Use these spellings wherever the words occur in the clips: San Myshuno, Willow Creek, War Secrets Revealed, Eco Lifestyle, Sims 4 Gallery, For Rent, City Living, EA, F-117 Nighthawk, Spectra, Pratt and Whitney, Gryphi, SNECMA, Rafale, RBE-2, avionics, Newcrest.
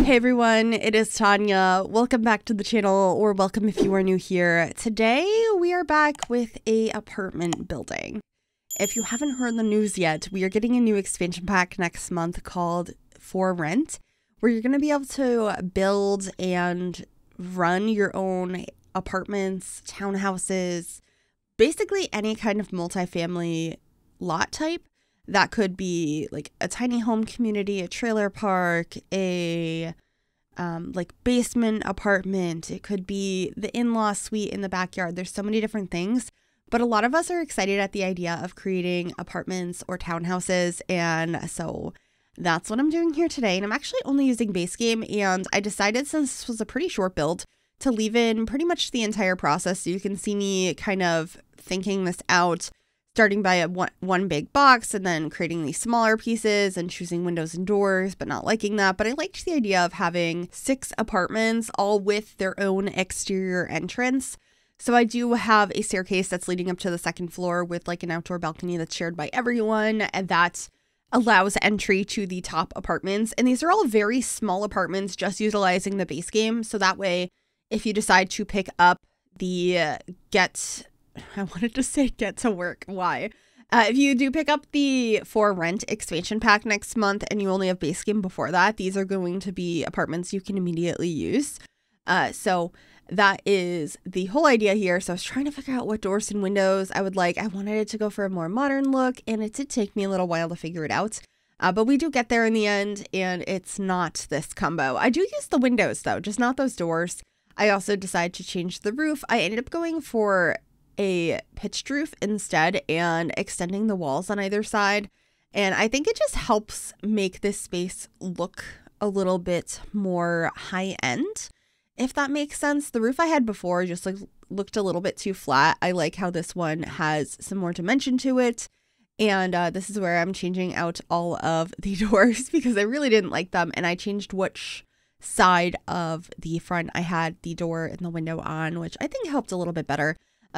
Hey everyone, it is Tanya. Welcome back to the channel, or welcome if you are new here. Today we are back with an apartment building. If you haven't heard the news yet, we are getting a new expansion pack next month called For Rent, where you're going to be able to build and run your own apartments, townhouses, basically any kind of multifamily lot type. That could be like a tiny home community, a trailer park, a like basement apartment. It could be the in-law suite in the backyard. There's so many different things, but a lot of us are excited at the idea of creating apartments or townhouses. And so that's what I'm doing here today. And I'm actually only using base game. And I decided, since this was a pretty short build, to leave in pretty much the entire process. So you can see me kind of thinking this out, starting by one big box and then creating these smaller pieces and choosing windows and doors, but not liking that. But I liked the idea of having 6 apartments, all with their own exterior entrance. So I do have a staircase that's leading up to the second floor with like an outdoor balcony that's shared by everyone, and that allows entry to the top apartments. And these are all very small apartments, just utilizing the base game. So that way, if you decide to pick up the if you do pick up the For Rent expansion pack next month and you only have base game before that, these are going to be apartments you can immediately use. So that is the whole idea here. So I was trying to figure out what doors and windows I would like. I wanted it to go for a more modern look, and it did take me a little while to figure it out. But we do get there in the end, and it's not this combo. I do use the windows though, just not those doors. I also decided to change the roof. I ended up going for a pitched roof instead and extending the walls on either side, and I think it just helps make this space look a little bit more high end, if that makes sense. The roof I had before just like looked a little bit too flat. I like how this one has some more dimension to it, and this is where I'm changing out all of the doors because I really didn't like them, and I changed which side of the front I had the door and the window on, which I think helped a little bit better.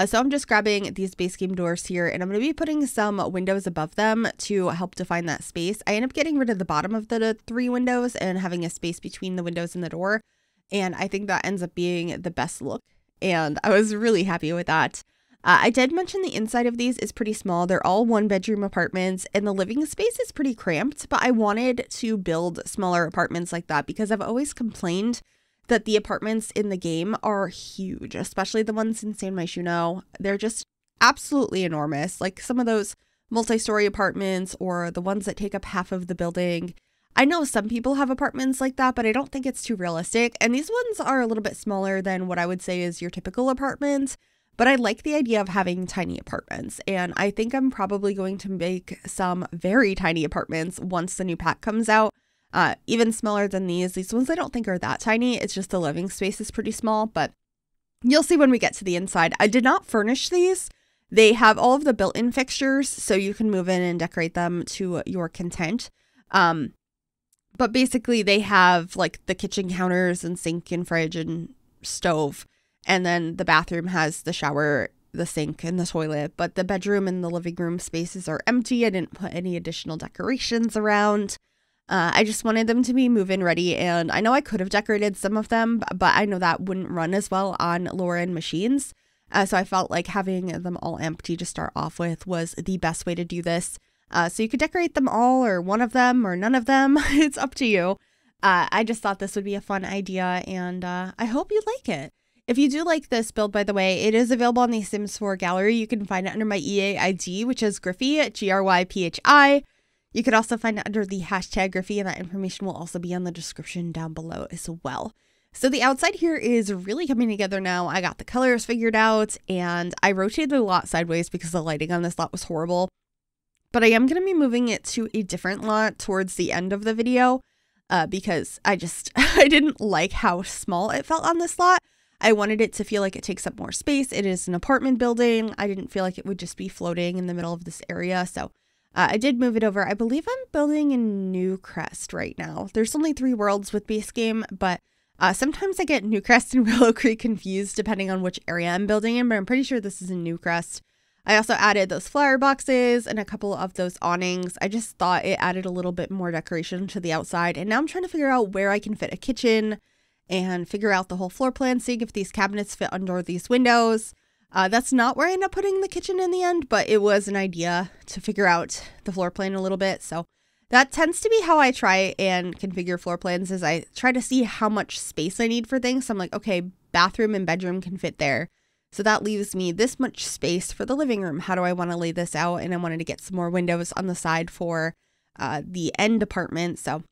So I'm just grabbing these base game doors here, and I'm going to be putting some windows above them to help define that space. I end up getting rid of the bottom of the 3 windows and having a space between the windows and the door, and I think that ends up being the best look, and I was really happy with that. I did mention the inside of these is pretty small. They're all 1-bedroom apartments, and the living space is pretty cramped, but I wanted to build smaller apartments like that because I've always complained that the apartments in the game are huge, especially the ones in San Myshuno. They're just absolutely enormous. Like some of those multi-story apartments or the ones that take up half of the building. I know some people have apartments like that, but I don't think it's too realistic. And these ones are a little bit smaller than what I would say is your typical apartment. But I like the idea of having tiny apartments. And I think I'm probably going to make some very tiny apartments once the new pack comes out. Even smaller than these. These ones I don't think are that tiny. It's just the living space is pretty small, but you'll see when we get to the inside. I did not furnish these. They have all of the built-in fixtures, so you can move in and decorate them to your content. But basically they have like the kitchen counters and sink and fridge and stove. And then the bathroom has the shower, the sink, and the toilet. But the bedroom and the living room spaces are empty. I didn't put any additional decorations around. I just wanted them to be move-in ready, and I know I could have decorated some of them, but I know that wouldn't run as well on lower-end machines, so I felt like having them all empty to start off with was the best way to do this. So you could decorate them all, or one of them, or none of them. It's up to you. I just thought this would be a fun idea, and I hope you like it. If you do like this build, by the way, it is available on the Sims 4 Gallery. You can find it under my EA ID, which is Gryphi, G-R-Y-P-H-I. You could also find it under the hashtag Gryphi, and that information will also be on the description down below as well. So the outside here is really coming together now. I got the colors figured out, and I rotated the lot sideways because the lighting on this lot was horrible. But I am going to be moving it to a different lot towards the end of the video because I didn't like how small it felt on this lot. I wanted it to feel like it takes up more space. It is an apartment building. I didn't feel like it would just be floating in the middle of this area, so I did move it over. I believe I'm building in Newcrest right now. There's only 3 worlds with base game, but sometimes I get Newcrest and Willow Creek confused depending on which area I'm building in, but I'm pretty sure this is in Newcrest. I also added those flower boxes and a couple of those awnings. I just thought it added a little bit more decoration to the outside. And now I'm trying to figure out where I can fit a kitchen and figure out the whole floor plan, seeing if these cabinets fit under these windows. That's not where I end up putting the kitchen in the end, but it was an idea to figure out the floor plan a little bit. So that tends to be how I try and configure floor plans, is I try to see how much space I need for things. So I'm like, okay, bathroom and bedroom can fit there. So that leaves me this much space for the living room. How do I want to lay this out? And I wanted to get some more windows on the side for the end apartment. So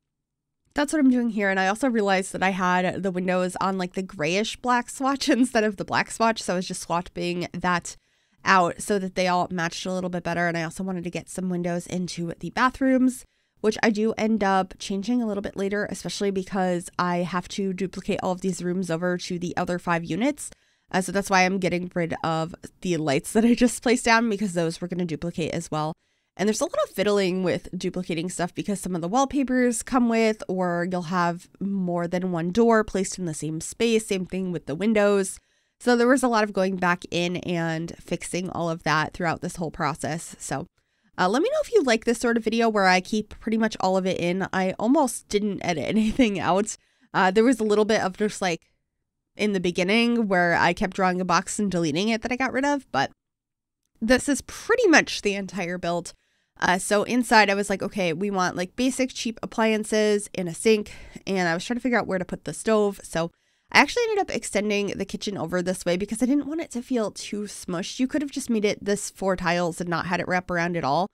that's what I'm doing here. And I also realized that I had the windows on like the grayish black swatch instead of the black swatch. So I was just swapping that out so that they all matched a little bit better. And I also wanted to get some windows into the bathrooms, which I do end up changing a little bit later, especially because I have to duplicate all of these rooms over to the other 5 units. So that's why I'm getting rid of the lights that I just placed down, because those we're going to duplicate as well. And there's a lot of fiddling with duplicating stuff because some of the wallpapers come with, or you'll have more than one door placed in the same space. Same thing with the windows. So there was a lot of going back in and fixing all of that throughout this whole process. So let me know if you like this sort of video where I keep pretty much all of it in. I almost didn't edit anything out. There was a little bit of just like in the beginning where I kept drawing a box and deleting it that I got rid of, but this is pretty much the entire build. So inside I was like, okay, we want like basic cheap appliances and a sink, and I was trying to figure out where to put the stove. So I actually ended up extending the kitchen over this way because I didn't want it to feel too smushed. You could have just made it this 4 tiles and not had it wrap around at all.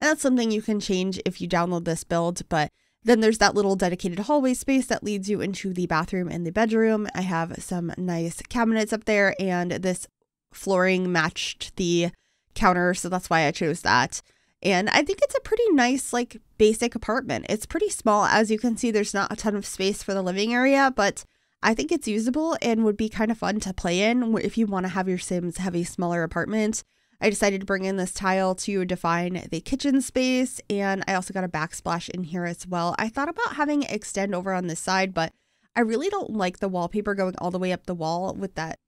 And that's something you can change if you download this build, but then there's that little dedicated hallway space that leads you into the bathroom and the bedroom. I have some nice cabinets up there, and this flooring matched the counter, so that's why I chose that. And I think it's a pretty nice, like, basic apartment. It's pretty small. As you can see, there's not a ton of space for the living area, but I think it's usable and would be kind of fun to play in if you want to have your Sims have a smaller apartment. I decided to bring in this tile to define the kitchen space, and I also got a backsplash in here as well. I thought about having it extend over on this side, but I really don't like the wallpaper going all the way up the wall with that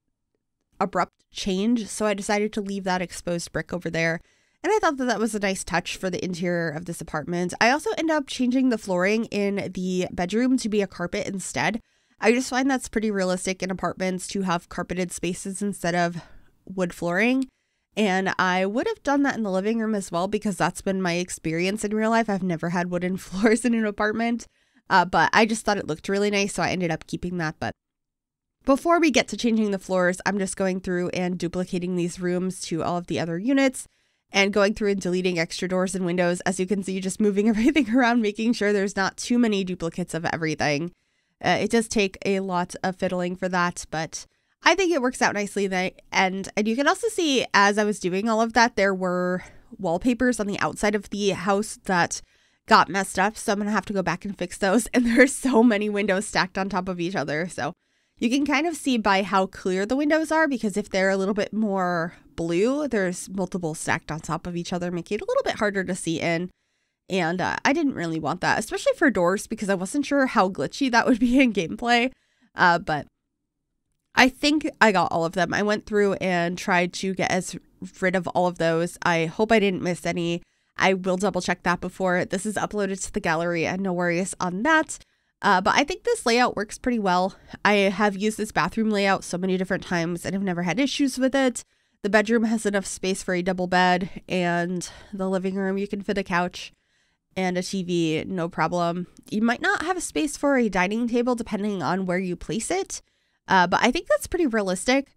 abrupt change, so I decided to leave that exposed brick over there, and I thought that that was a nice touch for the interior of this apartment. I also ended up changing the flooring in the bedroom to be a carpet instead. I just find that's pretty realistic in apartments to have carpeted spaces instead of wood flooring. And I would have done that in the living room as well, because that's been my experience in real life. I've never had wooden floors in an apartment, but I just thought it looked really nice, so I ended up keeping that. But before we get to changing the floors, I'm just going through and duplicating these rooms to all of the other units and going through and deleting extra doors and windows. As you can see, just moving everything around, making sure there's not too many duplicates of everything. It does take a lot of fiddling for that, but I think it works out nicely. And you can also see, as I was doing all of that, there were wallpapers on the outside of the house that got messed up. So I'm going to have to go back and fix those. And there are so many windows stacked on top of each other. So you can kind of see by how clear the windows are, because if they're a little bit more blue, there's multiple stacked on top of each other, making it a little bit harder to see in. And I didn't really want that, especially for doors, because I wasn't sure how glitchy that would be in gameplay. But I think I got all of them. I went through and tried to get rid of all of those. I hope I didn't miss any. I will double check that before this is uploaded to the gallery, and no worries on that. But I think this layout works pretty well. I have used this bathroom layout so many different times and I've never had issues with it. The bedroom has enough space for a double bed, and the living room, you can fit a couch and a TV, no problem. You might not have a space for a dining table depending on where you place it. But I think that's pretty realistic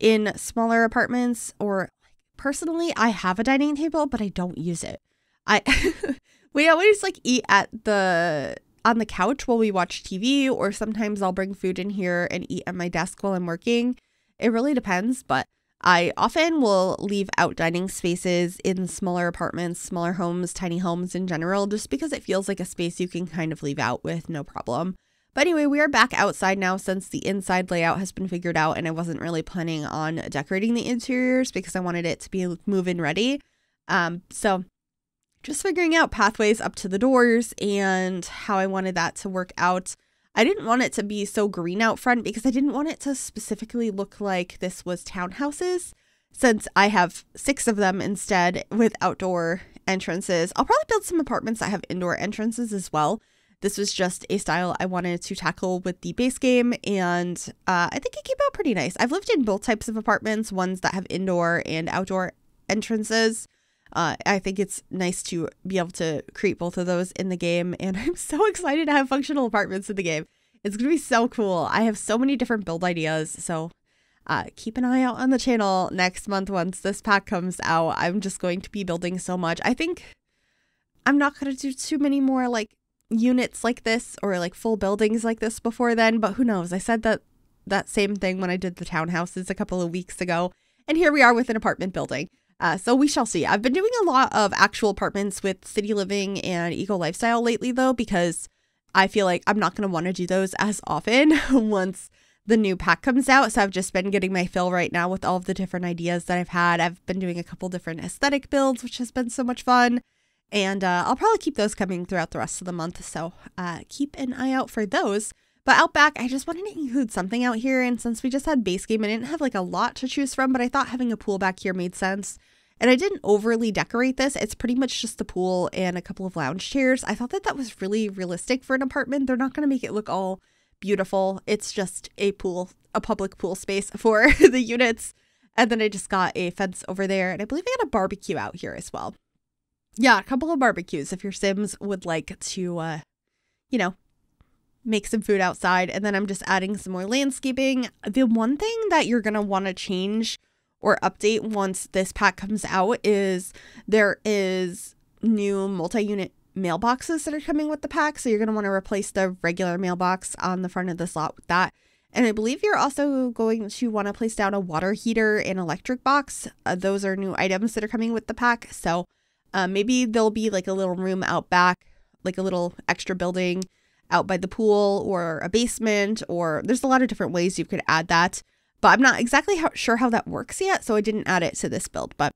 in smaller apartments. Or personally, I have a dining table, but I don't use it. We always like eat on the couch while we watch TV, or sometimes I'll bring food in here and eat at my desk while I'm working. It really depends, but I often will leave out dining spaces in smaller apartments, smaller homes, tiny homes in general, just because it feels like a space you can kind of leave out with no problem. But anyway, we are back outside now since the inside layout has been figured out, and I wasn't really planning on decorating the interiors because I wanted it to be move-in ready. So just figuring out pathways up to the doors and how I wanted that to work out. I didn't want it to be so green out front because I didn't want it to specifically look like this was townhouses. since I have 6 of them instead with outdoor entrances. I'll probably build some apartments that have indoor entrances as well. This was just a style I wanted to tackle with the base game, and I think it came out pretty nice. I've lived in both types of apartments, ones that have indoor and outdoor entrances. I think it's nice to be able to create both of those in the game, and I'm so excited to have functional apartments in the game. It's going to be so cool. I have so many different build ideas, so keep an eye out on the channel next month once this pack comes out. I'm just going to be building so much. I think I'm not going to do too many more like units like this or like full buildings like this before then, but who knows. I said that same thing when I did the townhouses a couple of weeks ago, and here we are with an apartment building, so we shall see. I've been doing a lot of actual apartments with City Living and Eco Lifestyle lately though, because I feel like I'm not going to want to do those as often once the new pack comes out. So I've just been getting my fill right now with all of the different ideas that I've had. I've been doing a couple different aesthetic builds, which has been so much fun. And I'll probably keep those coming throughout the rest of the month, so keep an eye out for those. But out back, I just wanted to include something out here, and since we just had base game, I didn't have like a lot to choose from, but I thought having a pool back here made sense. And I didn't overly decorate this. It's pretty much just the pool and a couple of lounge chairs. I thought that that was really realistic for an apartment. They're not going to make it look all beautiful. It's just a pool, a public pool space for the units. And then I just got a fence over there, and I believe I got a barbecue out here as well. Yeah, a couple of barbecues if your Sims would like to, you know, make some food outside. And then I'm just adding some more landscaping. The one thing that you're going to want to change or update once this pack comes out is there is new multi-unit mailboxes that are coming with the pack. So you're going to want to replace the regular mailbox on the front of this lot with that. And I believe you're also going to want to place down a water heater and electric box. Those are new items that are coming with the pack. So maybe there'll be like a little room out back, like a little extra building out by the pool or a basement, or there's a lot of different ways you could add that. But I'm not exactly sure how that works yet, so I didn't add it to this build. But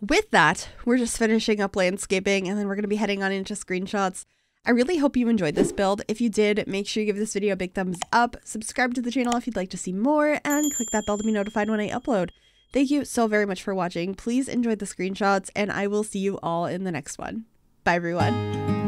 with that, we're just finishing up landscaping, and then we're going to be heading on into screenshots. I really hope you enjoyed this build. If you did, make sure you give this video a big thumbs up, subscribe to the channel if you'd like to see more, and click that bell to be notified when I upload. Thank you so very much for watching. Please enjoy the screenshots, and I will see you all in the next one. Bye, everyone.